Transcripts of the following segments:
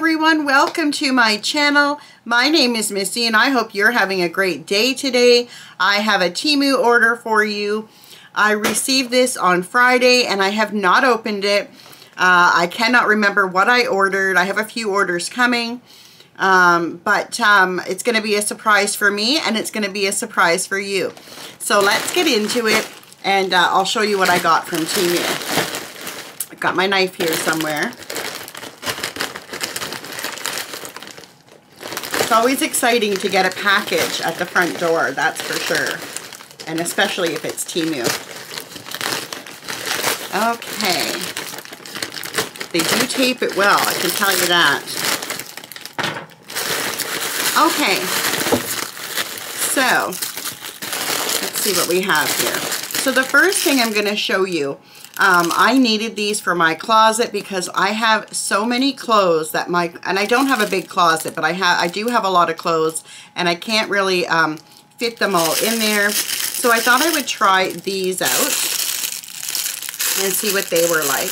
everyone, welcome to my channel. My name is Missy and I hope you're having a great day today. I have a Temu order for you. I received this on Friday and I have not opened it. I cannot remember what I ordered. I have a few orders coming, but it's going to be a surprise for me and it's going to be a surprise for you. So let's get into it and I'll show you what I got from Temu. I've got my knife here somewhere. It's always exciting to get a package at the front door, that's for sure, and especially if it's Temu. Okay, they do tape it well, I can tell you that. Okay, so let's see what we have here. So the first thing I'm going to show you, I needed these for my closet because I have so many clothes that and I don't have a big closet, but I do have a lot of clothes and I can't really fit them all in there. So I thought I would try these out and see what they were like.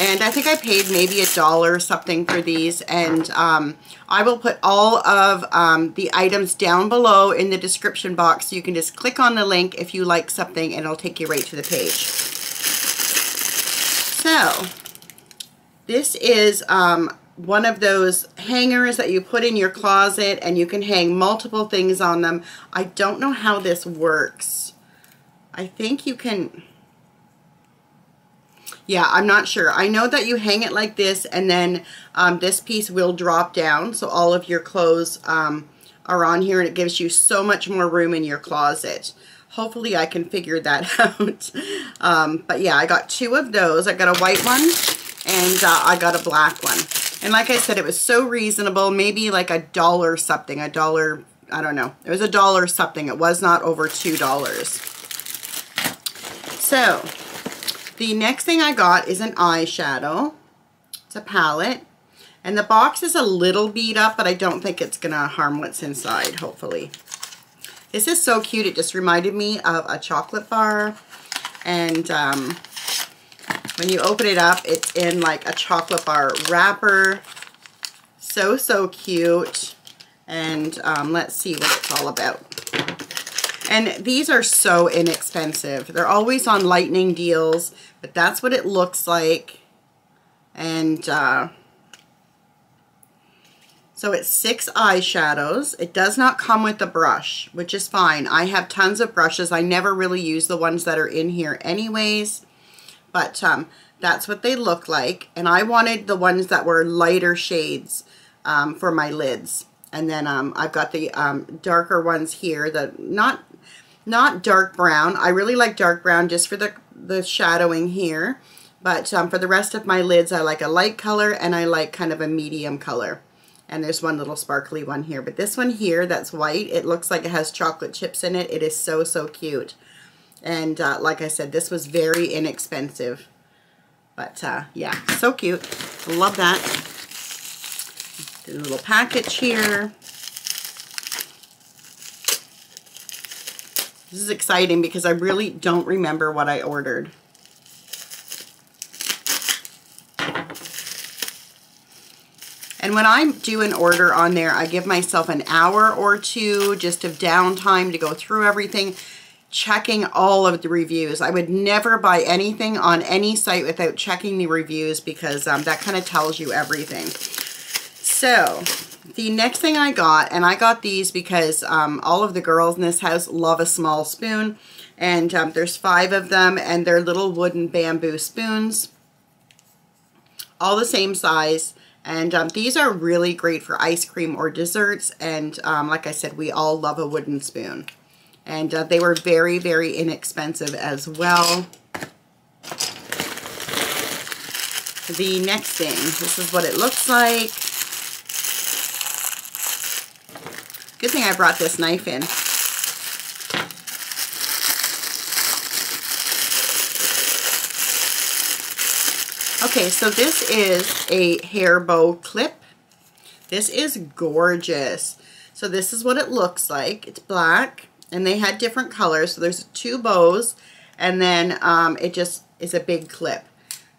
And I think I paid maybe $1 or something for these, and I will put all of the items down below in the description box. You can just click on the link if you like something and it'll take you right to the page. So, this is one of those hangers that you put in your closet and you can hang multiple things on them. I don't know how this works. I think you can... Yeah, I'm not sure. I know that you hang it like this and then this piece will drop down. So all of your clothes are on here and it gives you so much more room in your closet. Hopefully I can figure that out. But yeah, I got two of those. I got a white one and I got a black one. And like I said, it was so reasonable, maybe like $1 something, $1, I don't know. It was $1 something. It was not over $2. So the next thing I got is an eyeshadow. It's a palette. And the box is a little beat up, but I don't think it's gonna harm what's inside, hopefully. This is so cute. It just reminded me of a chocolate bar, and when you open it up, it's in like a chocolate bar wrapper. So cute, and let's see what it's all about. And these are so inexpensive. They're always on lightning deals, but that's what it looks like. And so it's 6 eyeshadows. It does not come with a brush, which is fine. I have tons of brushes. I never really use the ones that are in here anyways. But that's what they look like. And I wanted the ones that were lighter shades for my lids. And then I've got the darker ones here. The not dark brown. I really like dark brown just for the shadowing here. But for the rest of my lids, I like a light color and I like kind of a medium color. And there's one little sparkly one here. But this one here that's white, it looks like it has chocolate chips in it. It is so cute. And like I said, this was very inexpensive. But yeah, so cute. Love that. A little package here. This is exciting because I really don't remember what I ordered. And when I do an order on there, I give myself an hour or two just of downtime to go through everything, checking all of the reviews. I would never buy anything on any site without checking the reviews because that kind of tells you everything. So the next thing I got, and I got these because all of the girls in this house love a small spoon. And there's 5 of them, and they're little wooden bamboo spoons, all the same size. And these are really great for ice cream or desserts. And like I said, we all love a wooden spoon. And they were very inexpensive as well. The next thing, this is what it looks like. Good thing I brought this knife in. Okay, so this is a hair bow clip. This is gorgeous. So this is what it looks like. It's black, and they had different colors. So there's 2 bows, and then it just is a big clip.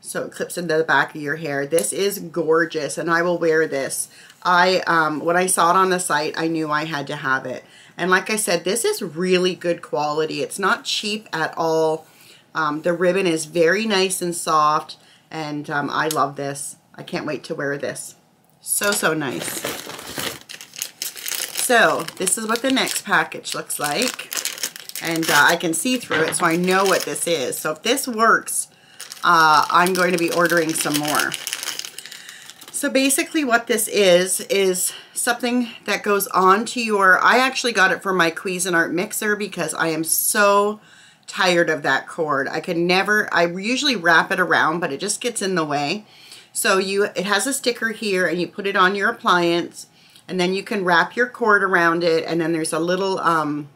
so it clips into the back of your hair. This is gorgeous, and I will wear this. When I saw it on the site, I knew I had to have it. And like I said, this is really good quality. It's not cheap at all. The ribbon is very nice and soft, and I love this. I can't wait to wear this. So, so nice. So this is what the next package looks like. And I can see through it, so I know what this is. So if this works, I'm going to be ordering some more. So basically what this is something that goes on to your, I actually got it for my Cuisinart mixer because I am so tired of that cord. I can never, I usually wrap it around, but it just gets in the way. So it has a sticker here and you put it on your appliance and then you can wrap your cord around it. And then there's a little kind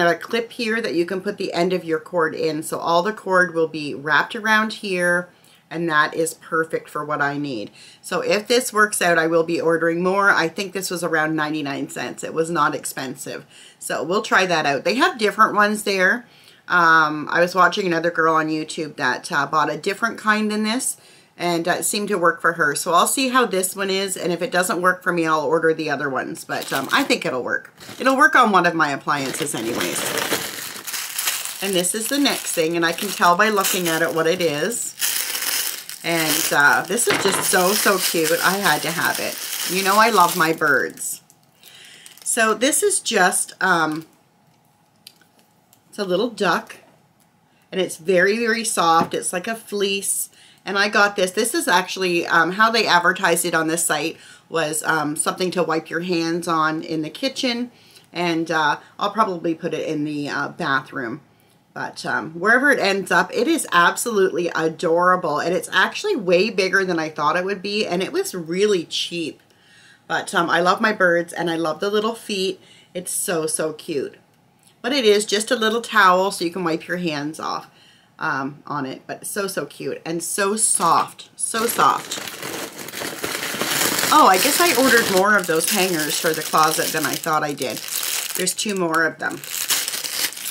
of a clip here that you can put the end of your cord in. So all the cord will be wrapped around here. And that is perfect for what I need. So if this works out, I will be ordering more. I think this was around 99 cents. It was not expensive. So we'll try that out. They have different ones there. I was watching another girl on YouTube that bought a different kind than this, and it seemed to work for her. So I'll see how this one is, and if it doesn't work for me, I'll order the other ones. But I think it'll work. It'll work on one of my appliances anyways. And this is the next thing, and I can tell by looking at it what it is. And this is just so, so cute. I had to have it. You know I love my birds. So this is just, it's a little duck. And it's very, very soft. It's like a fleece. And I got this. This is actually how they advertised it on this site was something to wipe your hands on in the kitchen. And I'll probably put it in the bathroom. But wherever it ends up, it is absolutely adorable. And it's actually way bigger than I thought it would be. And it was really cheap. But I love my birds and I love the little feet. It's so, so cute. But it is just a little towel so you can wipe your hands off on it. But so, so cute and so soft. So soft. Oh, I guess I ordered more of those hangers for the closet than I thought I did. There's 2 more of them.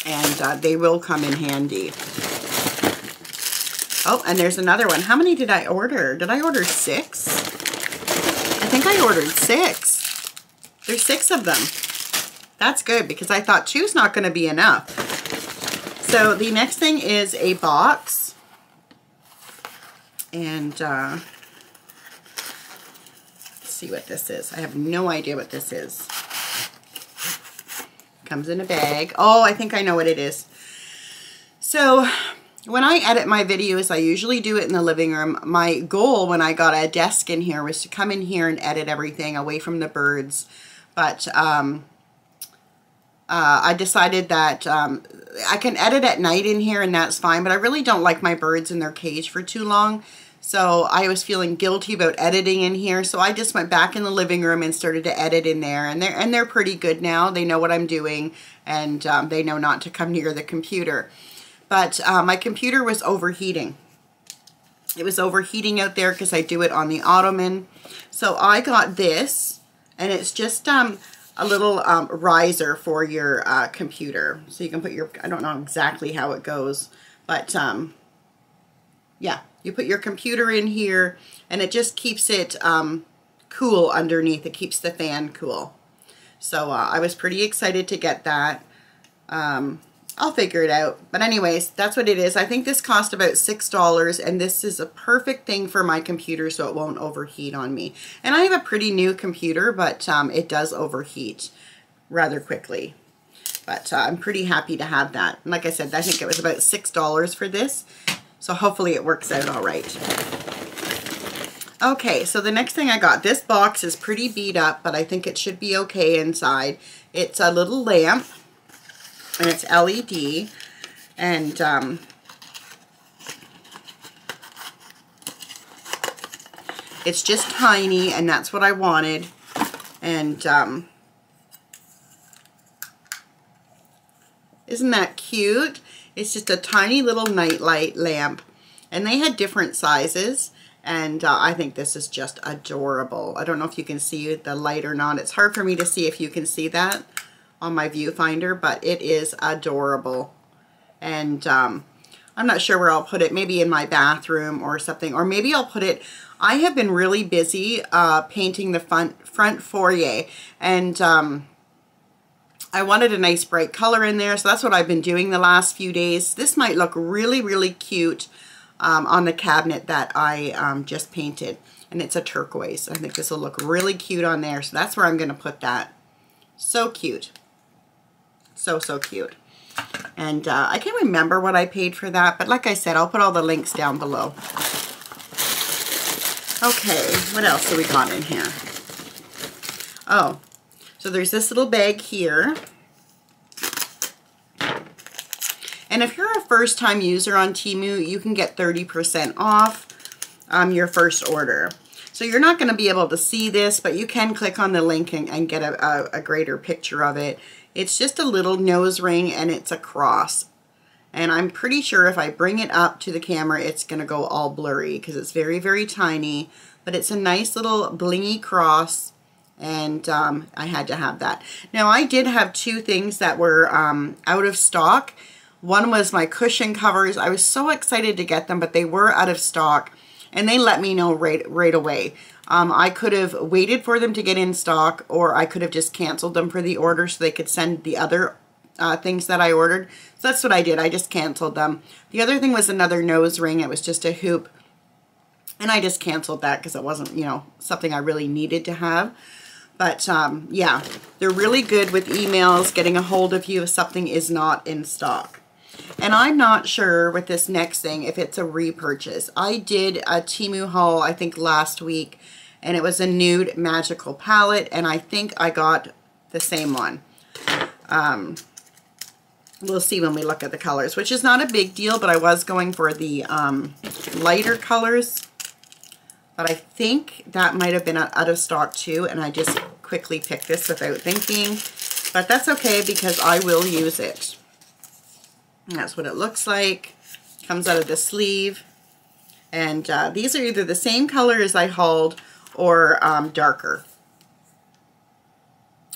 And they will come in handy. Oh, and there's another one. How many did I order? Did I order 6? I think I ordered 6. There's 6 of them. That's good because I thought 2's not going to be enough. So the next thing is a box. And let's see what this is. I have no idea what this is. Comes in a bag. Oh, I think I know what it is. So when I edit my videos, I usually do it in the living room. My goal when I got a desk in here was to come in here and edit everything away from the birds. But I decided that I can edit at night in here and that's fine. But I really don't like my birds in their cage for too long. So I was feeling guilty about editing in here. So I just went back in the living room and started to edit in there. And they're pretty good now. They know what I'm doing and they know not to come near the computer. But my computer was overheating. It was overheating out there because I do it on the ottoman. So I got this and it's just a little riser for your computer. So you can put your, I don't know exactly how it goes, but yeah. You put your computer in here, and it just keeps it cool underneath. It keeps the fan cool. So I was pretty excited to get that. I'll figure it out. But anyways, that's what it is. I think this cost about $6, and this is a perfect thing for my computer so it won't overheat on me. And I have a pretty new computer, but it does overheat rather quickly. But I'm pretty happy to have that. And like I said, I think it was about $6 for this. So hopefully it works out all right. Okay, so the next thing I got, this box is pretty beat up, but I think it should be okay inside. It's a little lamp, and it's LED, and it's just tiny, and that's what I wanted, and isn't that cute? It's just a tiny little nightlight lamp, and they had different sizes, and I think this is just adorable. I don't know if you can see the light or not. It's hard for me to see if you can see that on my viewfinder, but it is adorable. And I'm not sure where I'll put it, maybe in my bathroom or something, or maybe I'll put it, I have been really busy painting the front foyer, and I wanted a nice bright color in there, so that's what I've been doing the last few days. This might look really, really cute on the cabinet that I just painted, and it's a turquoise. I think this will look really cute on there, so that's where I'm going to put that. So cute. So, so cute. And I can't remember what I paid for that, but like I said, I'll put all the links down below. Okay, what else do we got in here? Oh, so there's this little bag here. And if you're a first-time user on Temu, you can get 30% off your first order. So you're not going to be able to see this, but you can click on the link and get a greater picture of it. It's just a little nose ring, and it's a cross. And I'm pretty sure if I bring it up to the camera, it's going to go all blurry because it's very, very tiny. But it's a nice little blingy cross, and I had to have that. Now, I did have two things that were out of stock. One was my cushion covers. I was so excited to get them, but they were out of stock, and they let me know right away. I could have waited for them to get in stock, or I could have just canceled them for the order so they could send the other things that I ordered. So that's what I did. I just canceled them. The other thing was another nose ring. It was just a hoop, and I just canceled that because it wasn't, you know, something I really needed to have. But yeah, they're really good with emails, getting a hold of you if something is not in stock. And I'm not sure with this next thing if it's a repurchase. I did a Temu haul, I think, last week, and it was a nude magical palette, and I think I got the same one. We'll see when we look at the colors, which is not a big deal, but I was going for the lighter colors. But I think that might have been out of stock too, and I just quickly picked this without thinking. But that's okay because I will use it. And that's what it looks like. Comes out of the sleeve, and these are either the same color as I hauled or darker,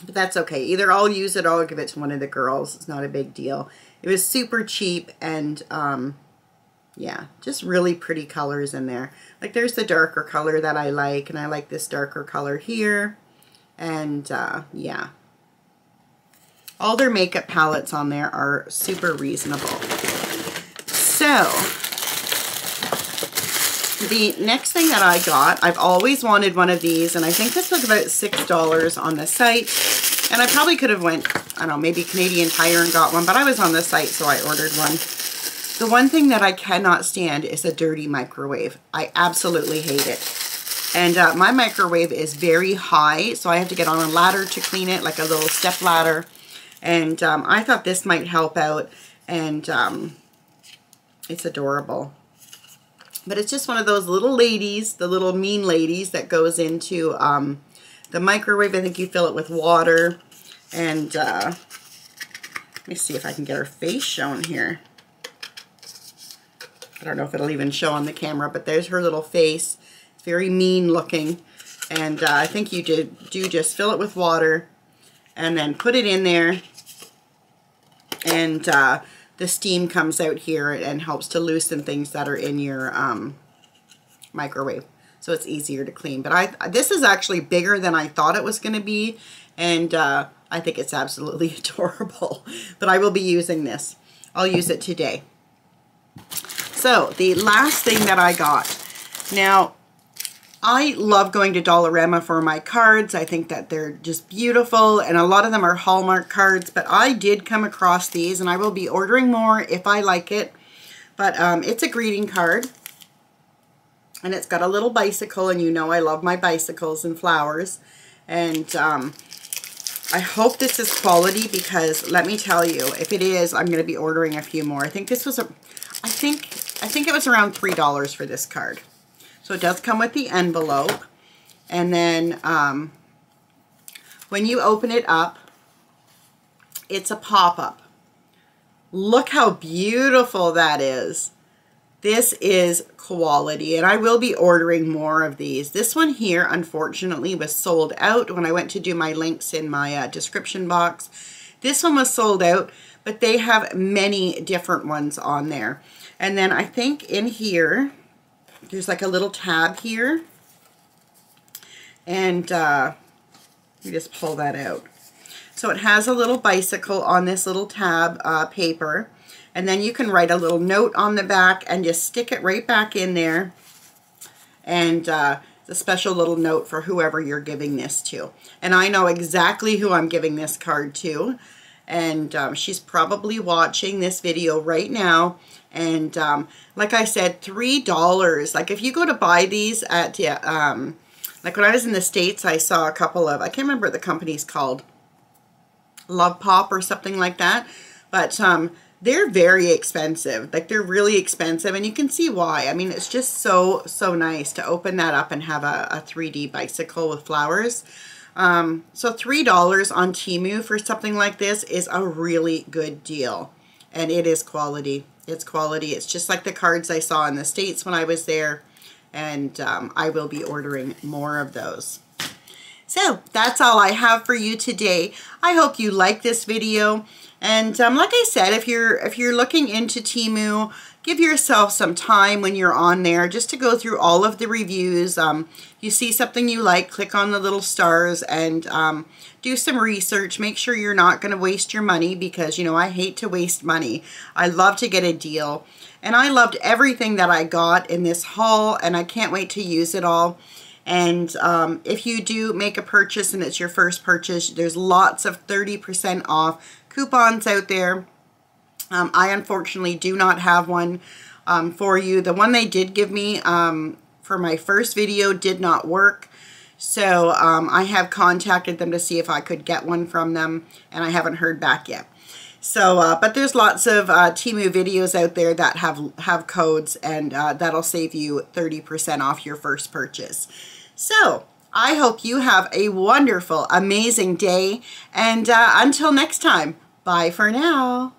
but that's okay. Either I'll use it or I'll give it to one of the girls. It's not a big deal. It was super cheap, and yeah, just really pretty colors in there. Like, there's the darker color that I like, and I like this darker color here, and yeah. All their makeup palettes on there are super reasonable. So, the next thing that I got, I've always wanted one of these, and I think this was about $6 on the site. And I probably could have went, I don't know, maybe Canadian Tire and got one, but I was on the site, so I ordered one. The one thing that I cannot stand is a dirty microwave. I absolutely hate it. And my microwave is very high, so I have to get on a ladder to clean it, like a little step ladder. And I thought this might help out, and it's adorable. But it's just one of those little ladies, the little mean ladies that goes into the microwave. I think you fill it with water. And let me see if I can get her face shown here. I don't know if it'll even show on the camera, but there's her little face. It's very mean looking. And I think you do just fill it with water and then put it in there, and the steam comes out here and helps to loosen things that are in your microwave, so it's easier to clean. But this is actually bigger than I thought it was going to be, and I think it's absolutely adorable. But I will be using this. I'll use it today. So the last thing that I got. Now, I love going to Dollarama for my cards. I think that they're just beautiful, and a lot of them are Hallmark cards, but I did come across these, and I will be ordering more if I like it. But it's a greeting card, and it's got a little bicycle, and you know I love my bicycles and flowers. And I hope this is quality, because let me tell you, if it is, I'm going to be ordering a few more. I think this was I think it was around $3 for this card. So it does come with the envelope, and then when you open it up, it's a pop-up. Look how beautiful that is. This is quality, and I will be ordering more of these. This one here, unfortunately, was sold out when I went to do my links in my description box. This one was sold out, but they have many different ones on there. And then I think in here, there's like a little tab here. And you just pull that out. So it has a little bicycle on this little tab paper. And then you can write a little note on the back and just stick it right back in there. And it's a special little note for whoever you're giving this to. And I know exactly who I'm giving this card to. And she's probably watching this video right now. And like I said, $3. Like if you go to buy these at, like when I was in the States, I saw a couple of, I can't remember what the company's called, Love Pop or something like that. But they're very expensive. Like they're really expensive, and you can see why. I mean, it's just so nice to open that up and have a 3D bicycle with flowers. So $3 on Temu for something like this is a really good deal. And it is quality. It's quality. It's just like the cards I saw in the States when I was there. And I will be ordering more of those. So that's all I have for you today. I hope you like this video. And like I said, if you're looking into Temu, give yourself some time when you're on there just to go through all of the reviews. You see something you like, click on the little stars and do some research. Make sure you're not going to waste your money because, you know, I hate to waste money. I love to get a deal. And I loved everything that I got in this haul, and I can't wait to use it all. And if you do make a purchase and it's your first purchase, there's lots of 30% off coupons out there. I unfortunately do not have one for you. The one they did give me for my first video did not work. So I have contacted them to see if I could get one from them, and I haven't heard back yet. So, but there's lots of Temu videos out there that have codes, and that'll save you 30% off your first purchase. So, I hope you have a wonderful, amazing day, and until next time, bye for now.